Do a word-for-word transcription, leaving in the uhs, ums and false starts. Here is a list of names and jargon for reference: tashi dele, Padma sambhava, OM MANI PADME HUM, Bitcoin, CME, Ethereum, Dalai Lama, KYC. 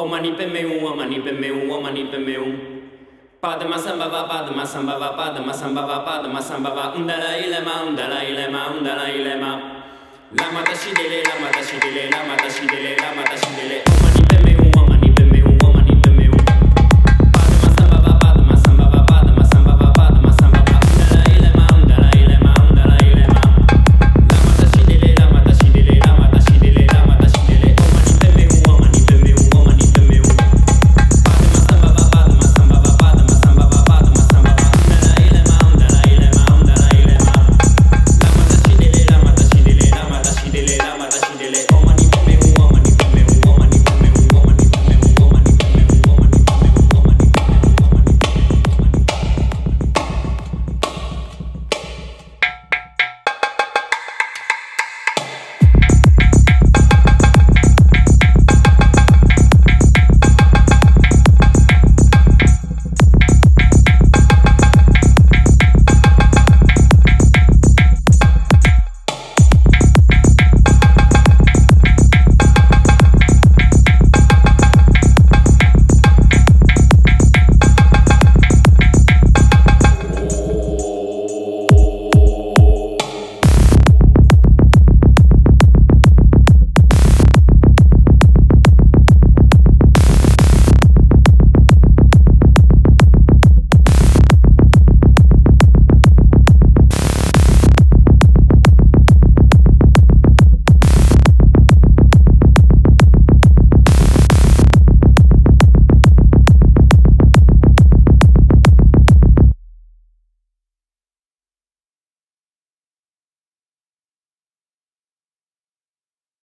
Om mani padme hum, om mani padme hum, om mani padme hum. Padma sambhava, padma sambhava, padma sambhava, padma sambhava. Um dalai lama, um dalai lama, um dalai lama. Lama tashi dele, lama tashi dele, lama tashi dele, lama tashi dele. Om mani padme hum.